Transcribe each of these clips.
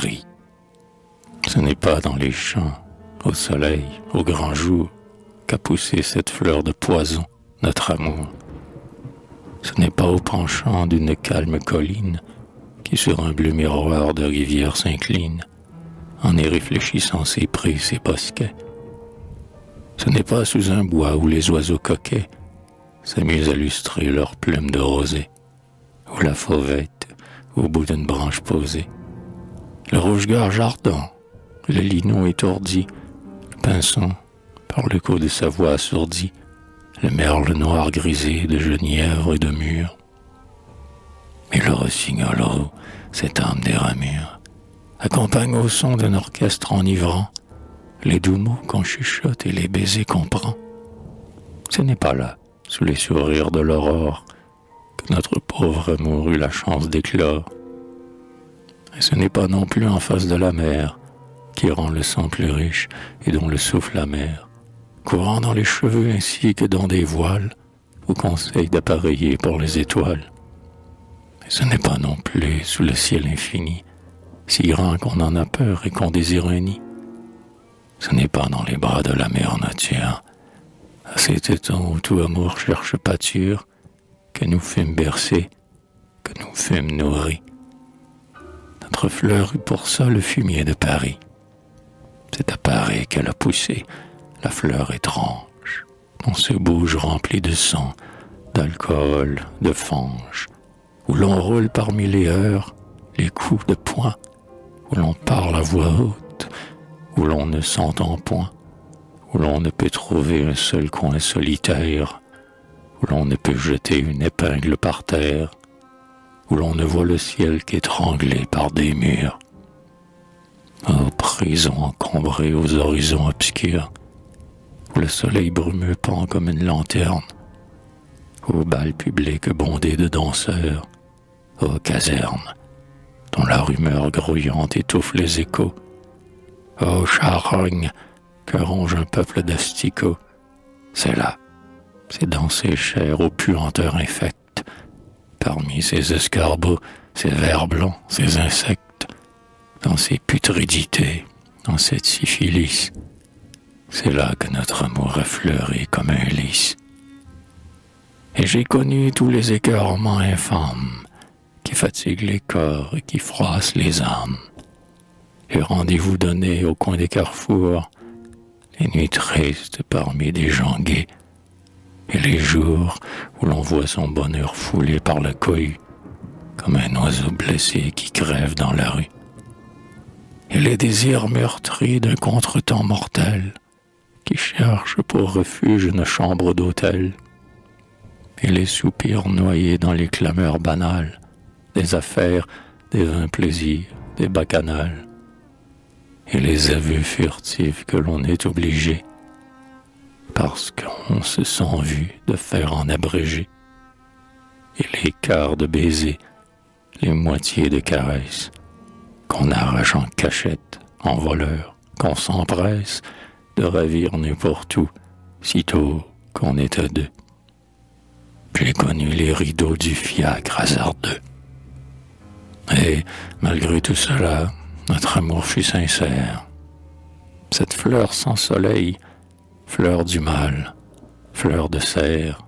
Paris. Ce n'est pas dans les champs, au soleil, au grand jour, qu'a poussé cette fleur de poison, notre amour. Ce n'est pas au penchant d'une calme colline qui sur un bleu miroir de rivière s'incline, en y réfléchissant ses prés, ses bosquets. Ce n'est pas sous un bois où les oiseaux coquets s'amusent à lustrer leurs plumes de rosée, ou la fauvette au bout d'une branche posée, le rouge-gorge ardent, le linon étourdi, le pinson par l'écho de sa voix assourdie, le merle noir grisé de genièvre et de mûre, et le rossignol, cette âme des ramures, accompagne au son d'un orchestre enivrant les doux mots qu'on chuchote et les baisers qu'on prend. Ce n'est pas là, sous les sourires de l'aurore, que notre pauvre amour eut la chance d'éclore. Et ce n'est pas non plus en face de la mer, qui rend le sang plus riche et dont le souffle amer, courant dans les cheveux ainsi que dans des voiles, vous conseille d'appareiller pour les étoiles. Et ce n'est pas non plus sous le ciel infini, si grand qu'on en a peur et qu'on désire un nid. Ce n'est pas dans les bras de la mer nature, à cet étang où tout amour cherche pâture, que nous fûmes bercés, que nous fûmes nourris. Notre fleur eut pour ça le fumier de Paris. C'est à Paris qu'elle a poussé, la fleur étrange, dans ce bouge rempli de sang, d'alcool, de fange, où l'on roule parmi les heures, les coups de poing, où l'on parle à voix haute, où l'on ne s'entend point, où l'on ne peut trouver un seul coin solitaire, où l'on ne peut jeter une épingle par terre, où l'on ne voit le ciel qu'étranglé par des murs. Oh, prison encombrée aux horizons obscurs, où le soleil brumeux pend comme une lanterne, aux bals publics bondés de danseurs, aux casernes, dont la rumeur grouillante étouffe les échos, aux charognes que ronge un peuple d'asticots. C'est là, c'est dans ces chairs aux puanteurs infectes, parmi ces escarbots, ces vers blancs, ces insectes, dans ces putridités, dans cette syphilis, c'est là que notre amour a fleuri comme un lys. Et j'ai connu tous les écœurements infâmes qui fatiguent les corps et qui froissent les âmes. Les rendez-vous donnés au coin des carrefours, les nuits tristes parmi des gens gais, et les jours où l'on voit son bonheur foulé par la cohue, comme un oiseau blessé qui crève dans la rue. Et les désirs meurtris d'un contretemps mortel, qui cherche pour refuge une chambre d'hôtel. Et les soupirs noyés dans les clameurs banales, des affaires, des vains plaisirs, des bacchanales. Et les aveux furtifs que l'on est obligé, parce qu'on se sent vu, de faire en abrégé. Et les quarts de baisers, les moitiés de caresses, qu'on arrache en cachette, en voleur, qu'on s'empresse de ravir n'importe où, sitôt qu'on est à deux. J'ai connu les rideaux du fiacre hasardeux. Et, malgré tout cela, notre amour fut sincère. Cette fleur sans soleil, fleur du mal, fleur de serre,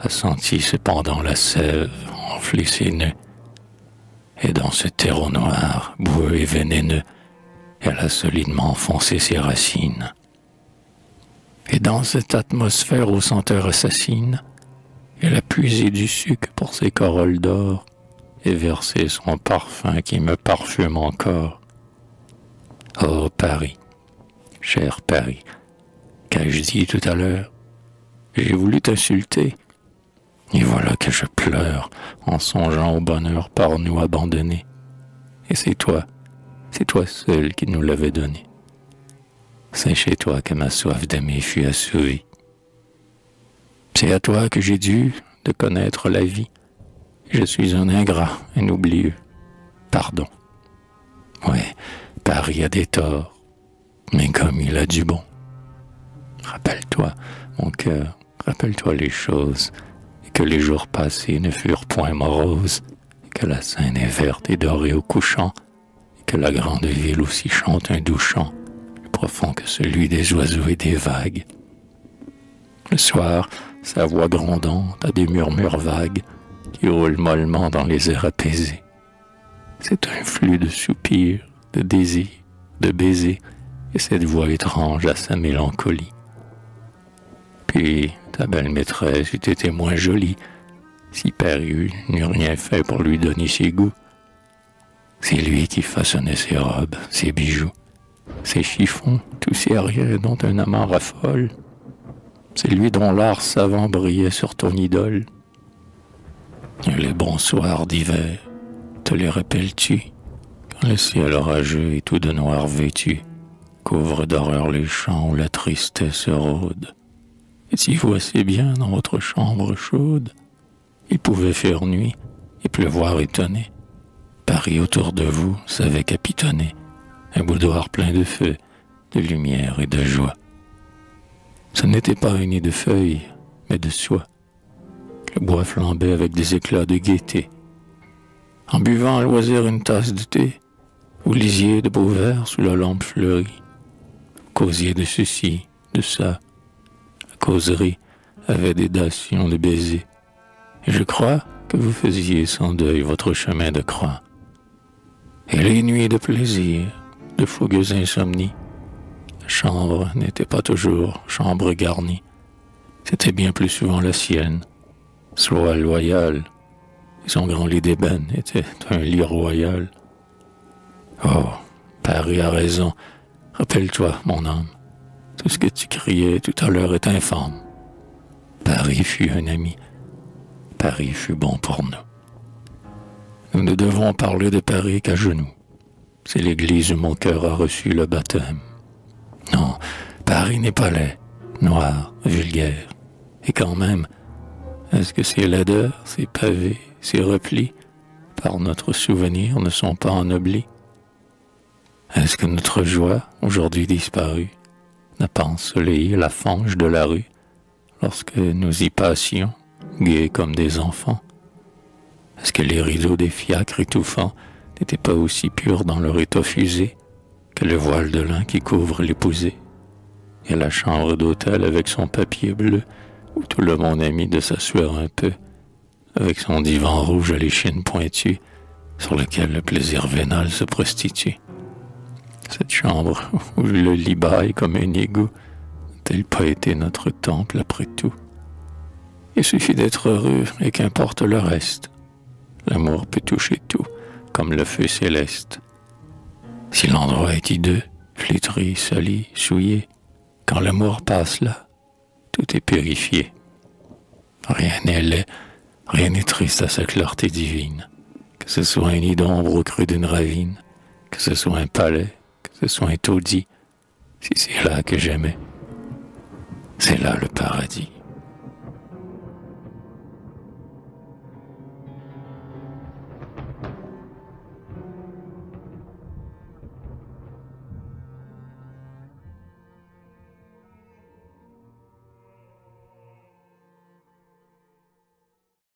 a senti cependant la sève enfler ses nœuds. Et dans ce terreau noir, boueux et vénéneux, elle a solidement enfoncé ses racines. Et dans cette atmosphère aux senteurs assassines, elle a puisé du sucre pour ses corolles d'or et versé son parfum qui me parfume encore. Oh Paris, cher Paris, qu'ai-je dit tout à l'heure? J'ai voulu t'insulter. Et voilà que je pleure en songeant au bonheur par nous abandonné. Et c'est toi seul qui nous l'avais donné. C'est chez toi que ma soif d'aimer fut assouvie. C'est à toi que j'ai dû de connaître la vie. Je suis un ingrat, un oublieux. Pardon. Ouais, Paris a des torts, mais comme il a du bon. Rappelle-toi, mon cœur, rappelle-toi les choses, et que les jours passés ne furent point moroses, et que la Seine est verte et dorée au couchant, et que la grande ville aussi chante un doux chant, plus profond que celui des oiseaux et des vagues. Le soir, sa voix grondante a des murmures vagues qui roulent mollement dans les airs apaisés. C'est un flux de soupirs, de désirs, de baisers, et cette voix étrange à sa mélancolie. Puis ta belle maîtresse eût été moins jolie, si Paris n'eût rien fait pour lui donner ses goûts. C'est lui qui façonnait ses robes, ses bijoux, ses chiffons, tous ces arrières dont un amant raffole. C'est lui dont l'art savant brillait sur ton idole. Les bons soirs d'hiver, te les rappelles-tu, quand le ciel orageux et tout de noir vêtu couvre d'horreur les champs où la tristesse rôde. Et t'y voici bien dans votre chambre chaude. Il pouvait faire nuit et pleuvoir étonné. Paris autour de vous savait capitonner un boudoir plein de feu, de lumière et de joie. Ce n'était pas un nid de feuilles, mais de soie. Le bois flambait avec des éclats de gaieté. En buvant à loisir une tasse de thé, vous lisiez de beaux vers sous la lampe fleurie. Vous causiez de ceci, de ça. La causerie avait des dations de baisers. Et je crois que vous faisiez sans deuil votre chemin de croix. Et les nuits de plaisir, de fougueuse insomnie, la chambre n'était pas toujours chambre garnie. C'était bien plus souvent la sienne, soit loyale, et son grand lit d'ébène était un lit royal. Oh, Paris a raison, rappelle-toi, mon âme, tout ce que tu criais tout à l'heure est infâme. Paris fut un ami, Paris fut bon pour nous. Nous ne devons parler de Paris qu'à genoux. C'est l'église où mon cœur a reçu le baptême. Non, Paris n'est pas laid, noir, vulgaire. Et quand même, est-ce que ces laideurs, ces pavés, ces replis, par notre souvenir, ne sont pas ennoblis? Est-ce que notre joie, aujourd'hui disparue, n'a pas ensoleillé la fange de la rue, lorsque nous y passions, gais comme des enfants? Est-ce que les rideaux des fiacres étouffants n'étaient pas aussi purs dans leur étoffe fusée que le voile de lin qui couvre l'épousée, et la chambre d'hôtel avec son papier bleu où tout le monde a mis de s'asseoir un peu, avec son divan rouge à l'échine pointue sur lequel le plaisir vénal se prostitue? Cette chambre où le lit bâille comme un égout n'a-t-elle pas été notre temple après tout? Il suffit d'être heureux et qu'importe le reste. L'amour peut toucher tout, comme le feu céleste. Si l'endroit est hideux, flétri, sali, souillé, quand l'amour passe là, tout est purifié. Rien n'est laid, rien n'est triste à sa clarté divine. Que ce soit un nid d'ombre au creux d'une ravine, que ce soit un palais, que ce soit un taudis, si c'est là que j'aimais, c'est là le paradis.